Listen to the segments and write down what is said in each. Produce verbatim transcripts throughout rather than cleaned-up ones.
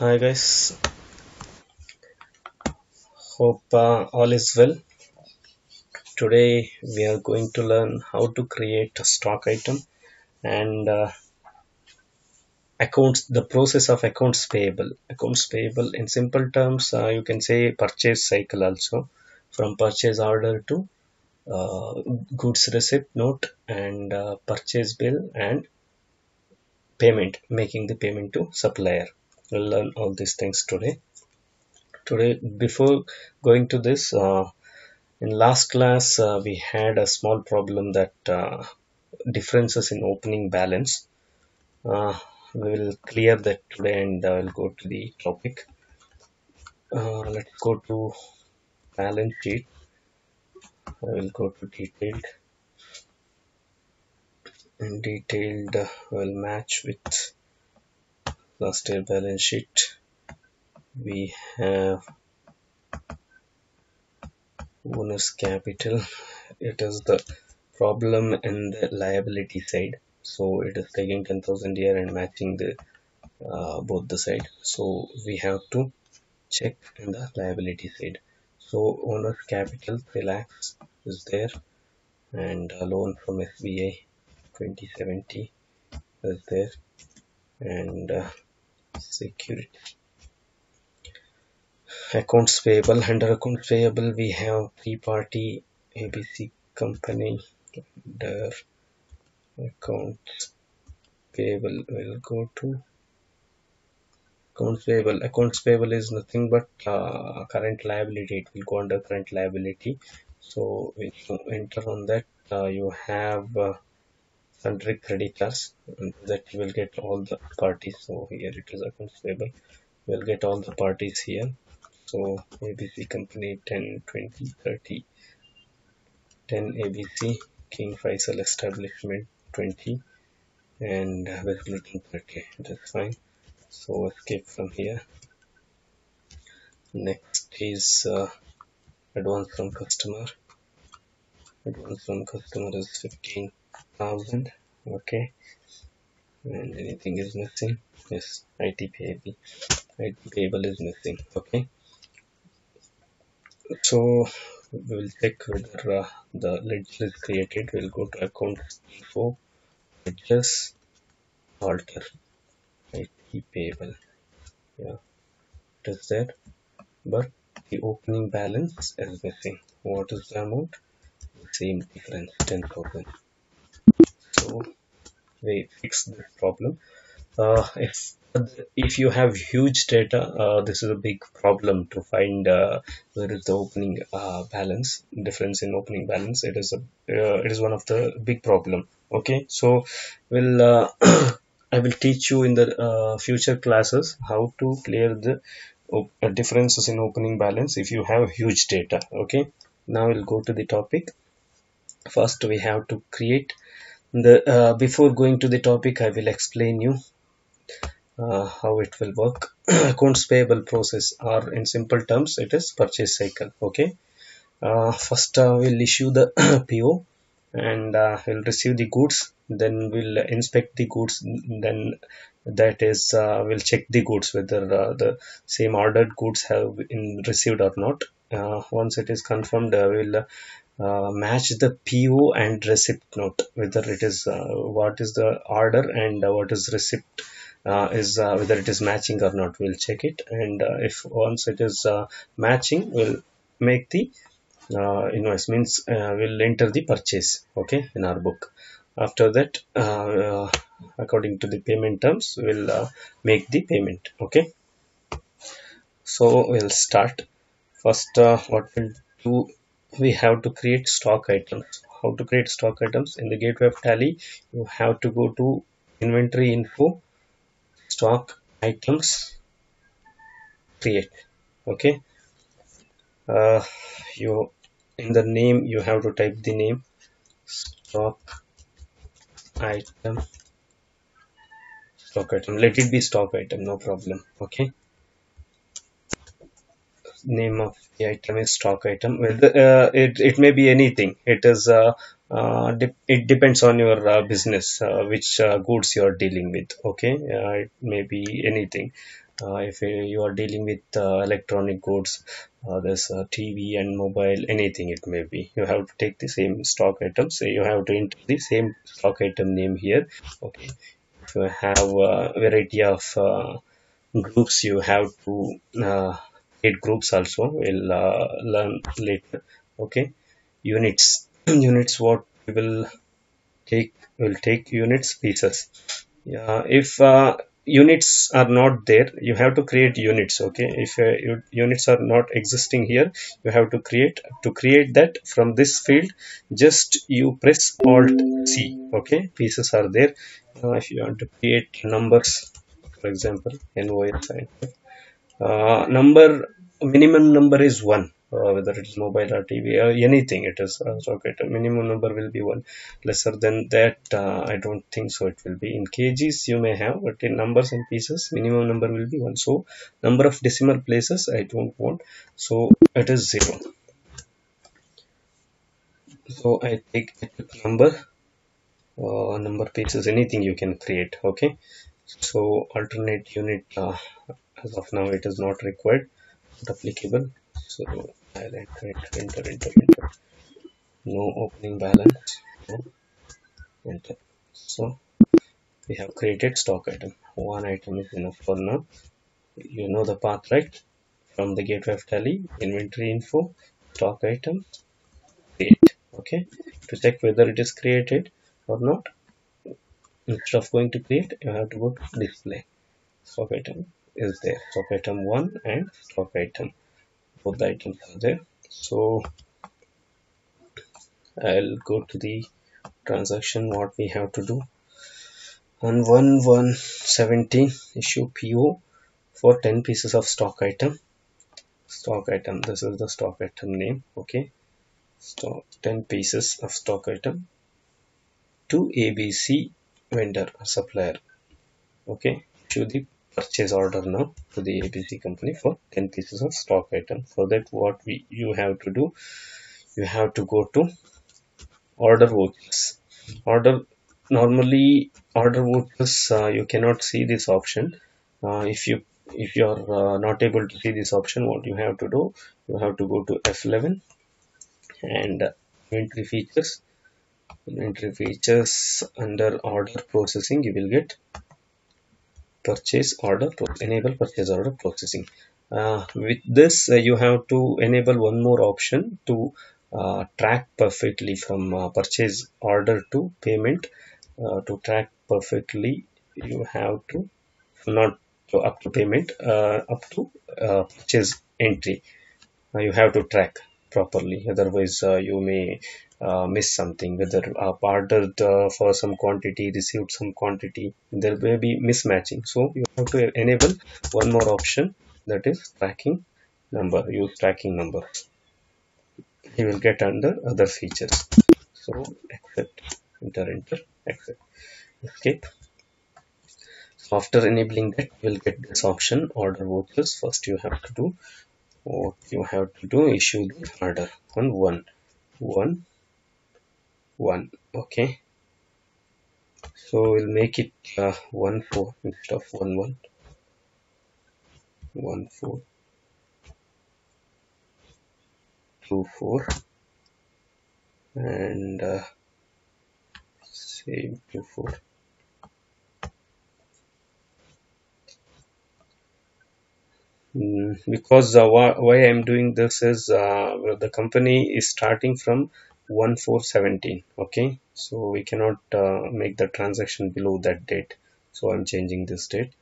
Hi guys, hope uh, all is well. Today we are going to learn how to create a stock item and uh, accounts, the process of accounts payable. Accounts payable in simple terms, uh, you can say purchase cycle also, from purchase order to uh, goods receipt note and uh, purchase bill and payment, making the payment to supplier. We'll learn all these things today. Today, before going to this, uh, in last class, uh, we had a small problem that uh, differences in opening balance. Uh, we will clear that today and uh, we'll go to the topic. Uh, let's go to balance sheet. I will go to detailed. And detailed uh, will match with last year balance sheet. We have owner's capital. It is the problem in the liability side, so it is taking ten thousand here and matching the uh, both the side. So we have to check in the liability side. So owner's capital three lakhs is there, and a loan from S B I twenty seventy is there, and uh, security. Accounts payable. Under accounts payable we have three party A B C Company. Under accounts payable will go to accounts payable. Accounts payable is nothing but uh, current liability. It will go under current liability. So when you enter on that, uh, you have uh, sundry creditors, and that you will get all the parties. So here it is accounts payable. We'll get all the parties here. So A B C Company ten, twenty, thirty. ten A B C, King Faisal Establishment twenty, and West Luton thirty. That's fine. So escape from here. Next is uh, advance from customer. Advance from customer is fifteen thousand. Okay, and anything is missing? Yes, I T payable. I T payable is missing. Okay, so we will check whether uh, the ledger is created. We'll go to accounts for ledgers, alter I T payable. Yeah, it is there, but the opening balance is missing. What is the amount? Same difference, ten thousand. So we fix this problem. Uh, if if you have huge data, uh, this is a big problem to find uh, where is the opening uh, balance, difference in opening balance. It is a uh, it is one of the big problem. Okay, so we'll uh, I will teach you in the uh, future classes how to clear the uh, differences in opening balance if you have huge data. Okay, now we'll go to the topic. First, we have to create. The, uh, before going to the topic, I will explain you uh, how it will work. Accounts payable process, or in simple terms, it is purchase cycle. Okay, uh, first uh, we'll issue the P O, and uh, we'll receive the goods. Then we'll inspect the goods. Then that is, uh, we'll check the goods whether uh, the same ordered goods have been received or not. Uh, once it is confirmed, uh, we'll uh, Uh, match the P O and receipt note, whether it is uh, what is the order and uh, what is receipt uh, is uh, whether it is matching or not. We'll check it, and uh, if once it is uh, matching, we'll make the uh, invoice, means uh, we'll enter the purchase, okay, in our book. After that, uh, uh, according to the payment terms, we'll uh, make the payment. Okay, so we'll start. First, uh, what we'll do, we have to create stock items. How to create stock items? In the gateway of Tally, you have to go to inventory info, stock items, create. Okay, uh, you in the name you have to type the name, stock item, stock item. Let it be stock item, no problem. Okay, name of the item is stock item. Well, uh, it, it may be anything. It is uh, uh, de it depends on your uh, business, uh, which uh, goods you are dealing with. Okay, uh, it may be anything. Uh, if you are dealing with uh, electronic goods, uh, there's uh, T V and mobile, anything it may be, you have to take the same stock item. So you have to enter the same stock item name here. Okay, if you have a variety of uh, groups, you have to uh, create groups also. We'll uh, learn later. Okay, units. Units, what we will take, will take units, pieces. Yeah, if uh, units are not there, you have to create units. Okay, if uh, your units are not existing here, you have to create. To create that, from this field, just you press Alt C. Okay, pieces are there. Uh, if you want to create numbers, for example, N O S, uh, number, minimum number is one. Uh, whether it's mobile or T V or anything, it is uh, stock item. Minimum number will be one. Lesser than that, uh, I don't think so. It will be in kgs you may have, but in numbers and pieces, minimum number will be one. So number of decimal places I don't want, so it is zero. So I take number, uh, number pieces, anything you can create. Okay, so alternate unit, uh, as of now it is not required, not applicable. So I'll enter, enter, enter, enter, enter. No opening balance. No. Enter. So we have created stock item. One item is enough for now. You know the path, right? From the gateway of Tally, inventory info, stock item, create. Okay. To check whether it is created or not, instead of going to create, you have to go to display. Stock item is there. Stock item one and stock item. Both items are there. So I'll go to the transaction, what we have to do on one one seventeen, issue P O for ten pieces of stock item. Stock item, this is the stock item name. Okay, stock, ten pieces of stock item to A B C vendor or supplier. Okay, to the purchase order now to the A B C company for ten pieces of stock item. For that, what we you have to do, you have to go to order vouchers. Order, normally order vouchers, uh, you cannot see this option. Uh, if you if you are uh, not able to see this option, what you have to do, you have to go to F eleven and uh, inventory features. Inventory features, under order processing, you will get purchase order, enable purchase order processing. Uh, with this, uh, you have to enable one more option to uh, track perfectly from uh, purchase order to payment. Uh, to track perfectly, you have to, not to up to payment, uh, up to uh, purchase entry. Uh, you have to track properly, otherwise uh, you may uh, miss something, whether uh, ordered uh, for some quantity, received some quantity, there may be mismatching. So you have to enable one more option, that is tracking number. Use tracking number, you will get under other features. So accept, enter, enter, accept, escape. So after enabling that, you will get this option, order vouchers. First you have to do what you have to do, issue the order on one one one. Okay, so we'll make it uh, one four instead of one one one four two four and uh, same two four. Because uh, why I'm doing this is uh, the company is starting from one four seventeen. Okay, so we cannot uh, make the transaction below that date, so I'm changing this date.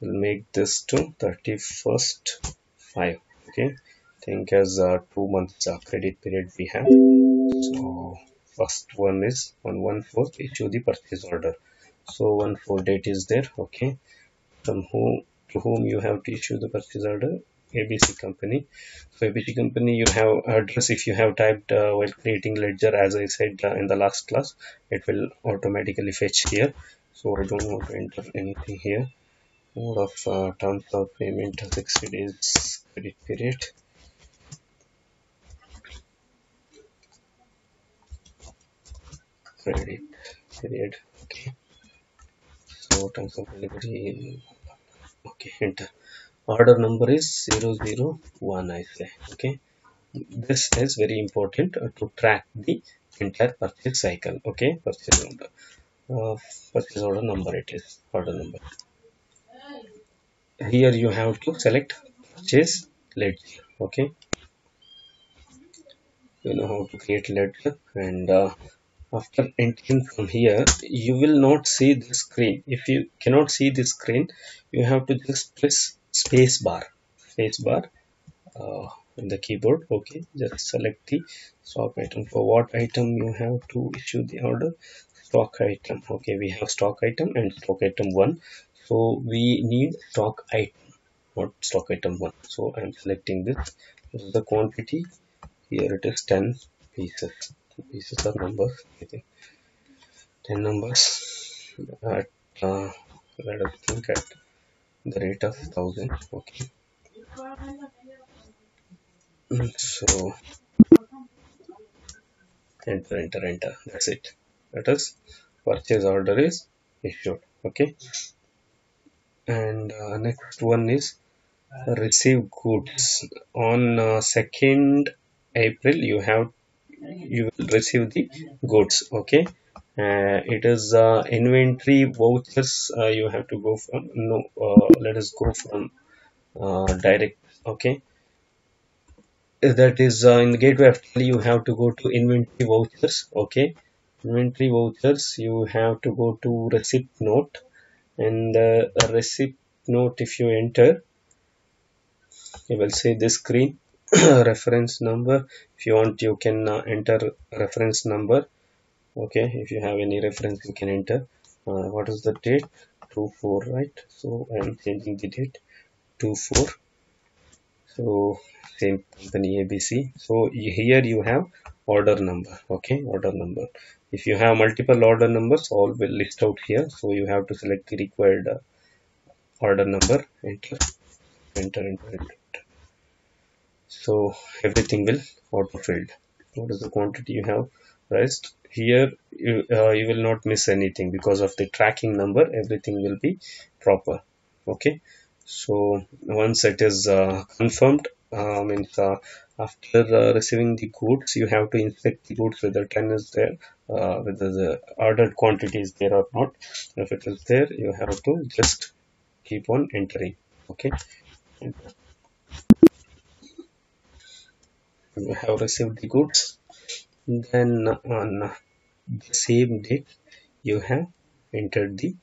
We'll make this to thirty-first five. Okay, think as uh, two months uh, credit period we have. So first one is on one fourth, issue the purchase order. So one four date is there. Okay, from who to whom you have to issue the purchase order? A B C company. So A B C company, you have address. If you have typed uh, while creating ledger, as I said uh, in the last class, it will automatically fetch here. So I don't want to enter anything here. Mode of uh, terms of payment, sixty days credit period. Credit period. Okay. So terms of delivery. Okay, enter. order number is zero zero one, I say. Okay, this is very important to track the entire purchase cycle. Okay, purchase order, uh, purchase order number it is, order number. Here you have to select purchase ledger. Okay, you know how to create ledger, and uh, after entering from here you will not see the screen. If you cannot see the screen, you have to just press space bar, space bar uh, in the keyboard. Okay, just select the stock item. For what item you have to issue the order? Stock item. Okay, we have stock item and stock item one, so we need stock item, not stock item one. So I am selecting this. This is the quantity. Here it is ten pieces. Pieces are numbers, I think. ten numbers at uh, let us think at the rate of thousand. Okay, so enter, enter, enter. That's it. That is purchase order is issued. Okay, and uh, next one is receive goods. On uh, second April you have you will receive the goods. Okay, uh, it is uh, inventory vouchers. Uh, you have to go from no uh, let us go from uh, direct. Okay, that is uh, in the gateway of Tally you have to go to inventory vouchers. Okay, inventory vouchers you have to go to receipt note, and uh, receipt note if you enter you will see this screen. Reference number, if you want you can uh, enter reference number. Okay, if you have any reference you can enter. Uh, what is the date? Two four, right? So I am changing the date two four. So same company A B C. So here you have order number. Okay, order number. If you have multiple order numbers, all will list out here. So you have to select the required uh, order number. Enter, enter, enter, enter. So everything will auto filled. What is the quantity you have? Rest here you, uh, you will not miss anything because of the tracking number. Everything will be proper. Okay, so once it is uh, confirmed, uh, means uh, after uh, receiving the goods you have to inspect the goods whether ten is there, uh, whether the ordered quantity is there or not. If it is there you have to just keep on entering. Okay, enter. You have received the goods, then on the same date you have entered the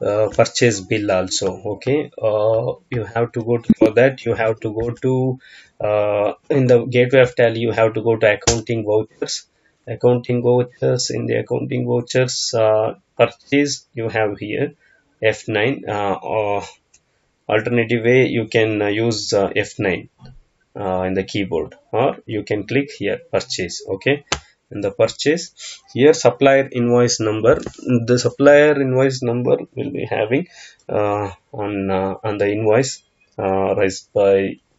uh, purchase bill also. Okay, uh, you have to go to, for that you have to go to uh, in the gateway of Tally you have to go to accounting vouchers. Accounting vouchers, in the accounting vouchers uh, purchase you have here F nine, uh, or alternative way you can use uh, F nine Uh, in the keyboard, or you can click here purchase. Okay, in the purchase here supplier invoice number. The supplier invoice number will be having uh, on uh, on the invoice uh, raised by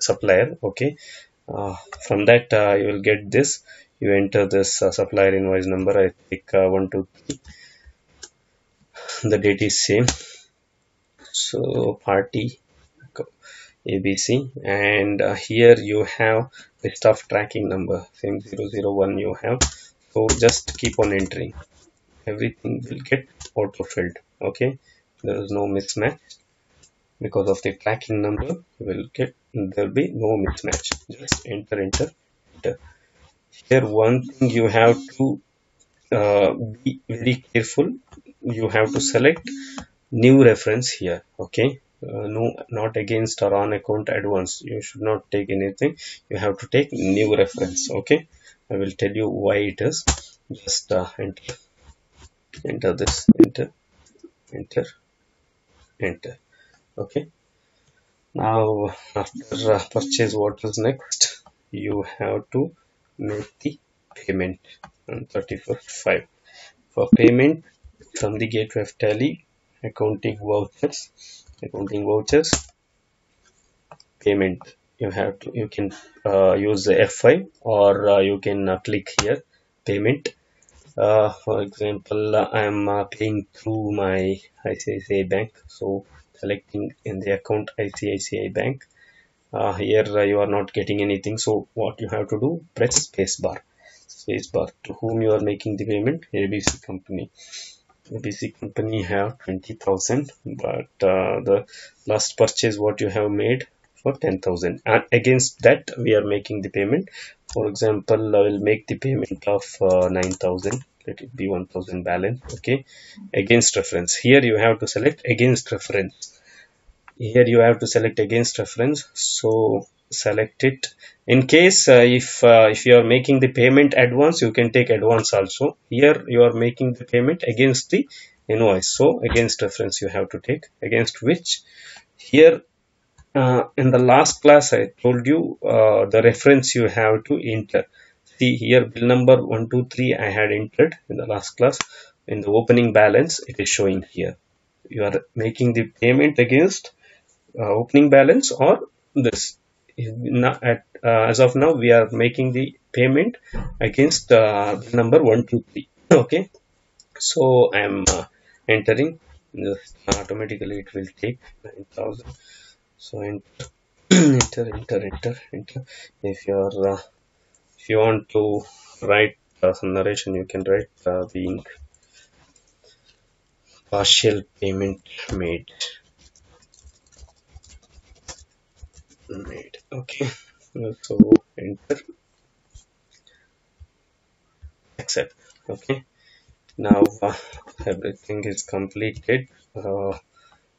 supplier. Okay, uh, from that uh, you will get this. You enter this uh, supplier invoice number. I pick uh, one two three. The date is same, so party A B C, and uh, here you have list of tracking number, same zero zero one you have. So just keep on entering, everything will get auto filled. Okay, there is no mismatch because of the tracking number. You will get, there will be no mismatch. Just enter, enter, enter. Here one thing you have to uh, be very careful. You have to select new reference here. Okay, Uh, no, not against or on account advance. You should not take anything. You have to take new reference. Okay, I will tell you why it is. Just uh, enter, enter this, enter, enter, enter. Okay, now after uh, purchase, what is next? You have to make the payment on thirty-first five. For payment from the gateway of Tally, accounting vouchers, accounting vouchers payment, you have to, you can uh, use F five, or uh, you can uh, click here payment. Uh, for example, uh, I am uh, paying through my I C I C I Bank, so selecting in the account I C I C I Bank. Uh, here uh, you are not getting anything, so what you have to do, press space bar. Space bar to whom you are making the payment? A B C Company. A B C Company have twenty thousand, but uh, the last purchase what you have made for ten thousand, and against that we are making the payment. For example, I will make the payment of uh, nine thousand. Let it be one thousand balance. Okay, against reference, here you have to select against reference. Here you have to select against reference, so select it. In case uh, if uh, if you are making the payment advance, you can take advance also. Here you are making the payment against the invoice, so against reference you have to take, against which here uh, in the last class I told you uh, the reference you have to enter. See here, bill number one two three I had entered in the last class. In the opening balance it is showing here. You are making the payment against uh, opening balance or this. Now at, uh, as of now we are making the payment against uh, number one two three. Okay, so I am uh, entering. Just automatically it will take nine thousand. So enter, enter, enter, enter, enter. If you are uh, if you want to write uh, some narration, you can write uh, the partial payment made. Made. Okay, so enter, accept. Okay, now uh, everything is completed. Uh,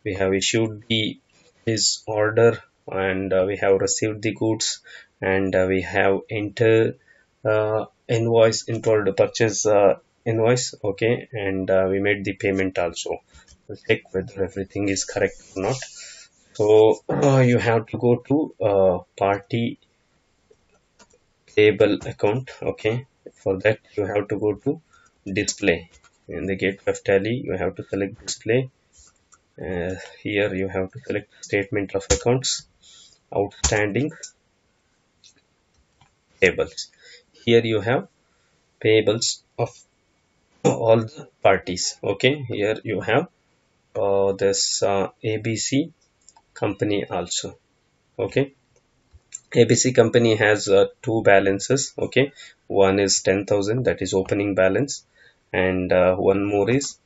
we have issued the his order, and uh, we have received the goods, and uh, we have entered uh, invoice, entered purchase uh, invoice. Okay, and uh, we made the payment also. We'll check whether everything is correct or not. So uh, you have to go to uh, party payable account. Okay, for that you have to go to display. In the gateway of Tally you have to select display. Uh, here you have to select statement of accounts, outstanding, payables. Here you have payables of all the parties. Okay, here you have uh, this uh, A B C Company also. Okay, A B C Company has uh, two balances. Okay, one is ten thousand, that is opening balance, and uh, one more is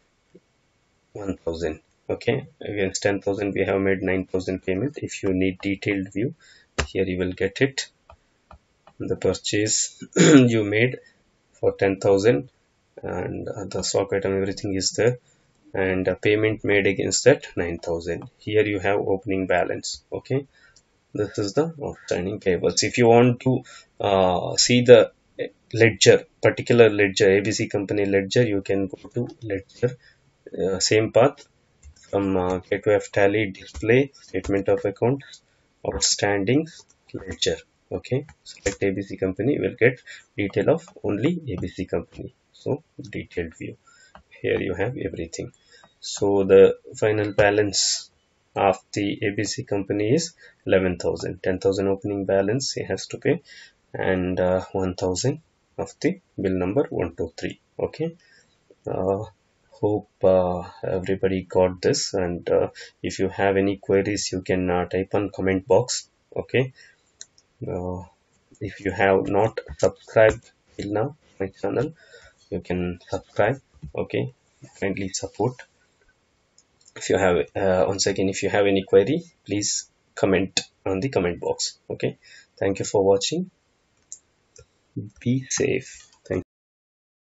one thousand. Okay, against ten thousand we have made nine thousand payment. If you need detailed view, here you will get it. The purchase you made for ten thousand, and uh, the stock item, everything is there, and a payment made against that nine thousand. Here you have opening balance. Okay, this is the outstanding payables. If you want to uh, see the ledger, particular ledger, A B C Company ledger, you can go to ledger, uh, same path from uh, gateway of Tally, display, statement of account, outstanding, ledger. Okay, select A B C Company, will get detail of only A B C Company, so detailed view. Here you have everything. So the final balance of the A B C Company is eleven thousand. ten thousand opening balance he has to pay, and uh, one thousand of the bill number one two three. Okay, uh, hope uh, everybody got this, and uh, if you have any queries you can uh, type on comment box. Okay, uh, if you have not subscribed till now my channel, you can subscribe. Okay, kindly support. If you have uh, once again, if you have any query, please comment on the comment box. Okay, thank you for watching. Be safe.